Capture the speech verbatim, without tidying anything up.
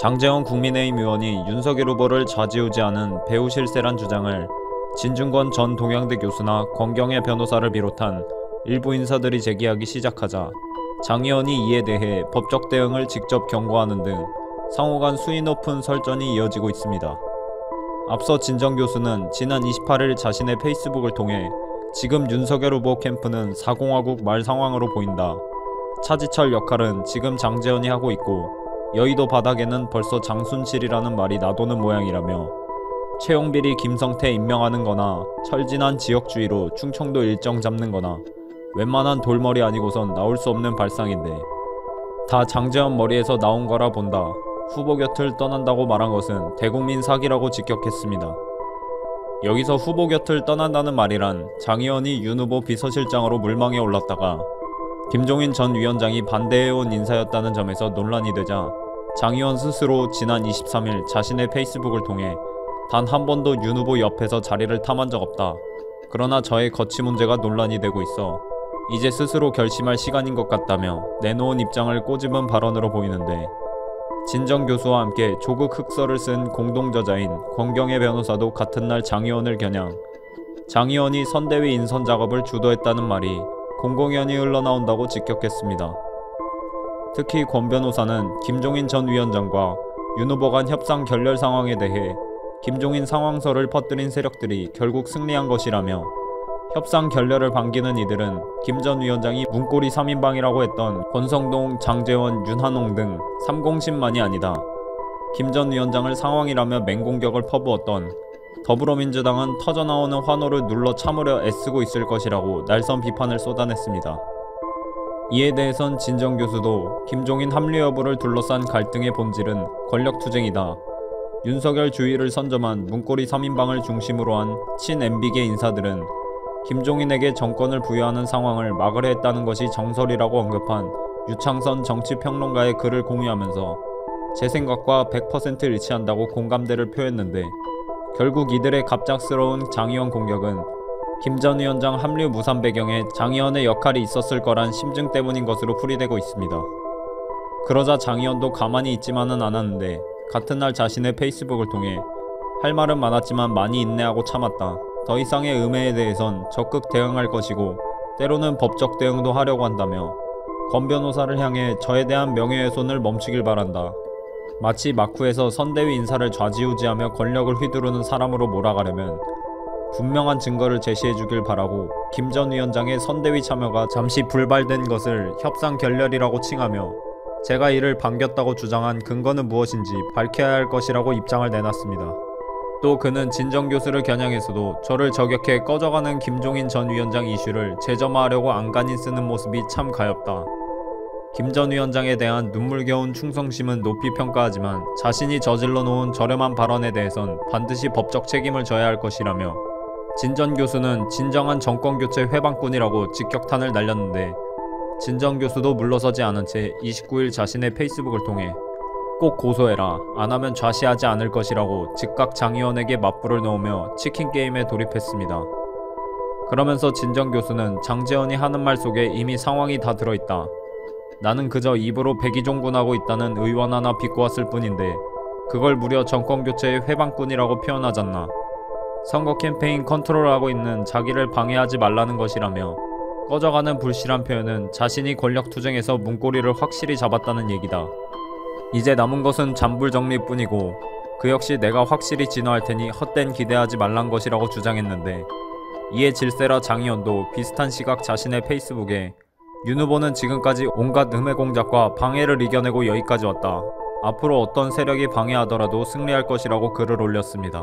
장제원 국민의힘 의원이 윤석열 후보를 좌지우지하는 배후 실세란 주장을 진중권 전 동양대 교수나 권경애 변호사를 비롯한 일부 인사들이 제기하기 시작하자 장 의원이 이에 대해 법적 대응을 직접 경고하는 등 상호 간 수위 높은 설전이 이어지고 있습니다. 앞서 진정 교수는 지난 이십팔일 자신의 페이스북을 통해 지금 윤석열 후보 캠프는 사공화국 말 상황으로 보인다. 차지철 역할은 지금 장제원이 하고 있고 여의도 바닥에는 벌써 장순실이라는 말이 나도는 모양이라며 채용비리 김성태 임명하는 거나 철진한 지역주의로 충청도 일정 잡는 거나 웬만한 돌머리 아니고선 나올 수 없는 발상인데 다 장제원 머리에서 나온 거라 본다. 후보 곁을 떠난다고 말한 것은 대국민 사기라고 직격했습니다. 여기서 후보 곁을 떠난다는 말이란 장 의원이 윤 후보 비서실장으로 물망에 올랐다가 김종인 전 위원장이 반대해온 인사였다는 점에서 논란이 되자 장 의원 스스로 지난 이십삼일 자신의 페이스북을 통해 단 한 번도 윤 후보 옆에서 자리를 탐한 적 없다. 그러나 저의 거취 문제가 논란이 되고 있어 이제 스스로 결심할 시간인 것 같다며 내놓은 입장을 꼬집은 발언으로 보이는데 진정 교수와 함께 조국 흑서를 쓴 공동저자인 권경애 변호사도 같은 날 장 의원을 겨냥 장 의원이 선대위 인선 작업을 주도했다는 말이 공공연히 흘러나온다고 직격했습니다. 특히 권 변호사는 김종인 전 위원장과 윤 후보 간 협상 결렬 상황에 대해 김종인 상황설을 퍼뜨린 세력들이 결국 승리한 것이라며 협상 결렬을 반기는 이들은 김 전 위원장이 문고리 삼인방이라고 했던 권성동, 장제원, 윤한홍 등 삼공신만이 아니다. 김 전 위원장을 상황이라며 맹공격을 퍼부었던 더불어민주당은 터져나오는 환호를 눌러 참으려 애쓰고 있을 것이라고 날선 비판을 쏟아냈습니다. 이에 대해선 진정 교수도 김종인 합류 여부를 둘러싼 갈등의 본질은 권력투쟁이다. 윤석열 주위를 선점한 문고리 삼인방을 중심으로 한 친 엠비계 인사들은 김종인에게 정권을 부여하는 상황을 막으려 했다는 것이 정설이라고 언급한 유창선 정치평론가의 글을 공유하면서 제 생각과 백 퍼센트 일치한다고 공감대를 표했는데 결국 이들의 갑작스러운 장 의원 공격은 김 전 위원장 합류 무산 배경에 장 의원의 역할이 있었을 거란 심증 때문인 것으로 풀이되고 있습니다. 그러자 장 의원도 가만히 있지만은 않았는데 같은 날 자신의 페이스북을 통해 할 말은 많았지만 많이 인내하고 참았다. 더 이상의 음해에 대해선 적극 대응할 것이고 때로는 법적 대응도 하려고 한다며 권 변호사를 향해 저에 대한 명예훼손을 멈추길 바란다. 마치 막후에서 선대위 인사를 좌지우지하며 권력을 휘두르는 사람으로 몰아가려면 분명한 증거를 제시해주길 바라고 김 전 위원장의 선대위 참여가 잠시 불발된 것을 협상 결렬이라고 칭하며 제가 이를 반겼다고 주장한 근거는 무엇인지 밝혀야 할 것이라고 입장을 내놨습니다. 또 그는 진정 교수를 겨냥해서도 저를 저격해 꺼져가는 김종인 전 위원장 이슈를 재점화하려고 안간히 쓰는 모습이 참 가엽다. 김 전 위원장에 대한 눈물겨운 충성심은 높이 평가하지만 자신이 저질러 놓은 저렴한 발언에 대해선 반드시 법적 책임을 져야 할 것이라며 진 전 교수는 진정한 정권교체 회방꾼이라고 직격탄을 날렸는데 진 전 교수도 물러서지 않은 채 이십구일 자신의 페이스북을 통해 꼭 고소해라. 안 하면 좌시하지 않을 것이라고 즉각 장 의원에게 맞불을 넣으며 치킨게임에 돌입했습니다. 그러면서 진정 교수는 장제원이 하는 말 속에 이미 상황이 다 들어있다. 나는 그저 입으로 백의종군하고 있다는 의원 하나 비꼬았을 뿐인데 그걸 무려 정권교체의 회방꾼이라고 표현하잖나. 선거 캠페인 컨트롤하고 있는 자기를 방해하지 말라는 것이라며 꺼져가는 불씨란 표현은 자신이 권력투쟁에서 문고리를 확실히 잡았다는 얘기다. 이제 남은 것은 잔불정리뿐이고 그 역시 내가 확실히 진화할 테니 헛된 기대하지 말란 것이라고 주장했는데 이에 질세라 장 의원도 비슷한 시각 자신의 페이스북에 윤 후보는 지금까지 온갖 음해 공작과 방해를 이겨내고 여기까지 왔다. 앞으로 어떤 세력이 방해하더라도 승리할 것이라고 글을 올렸습니다.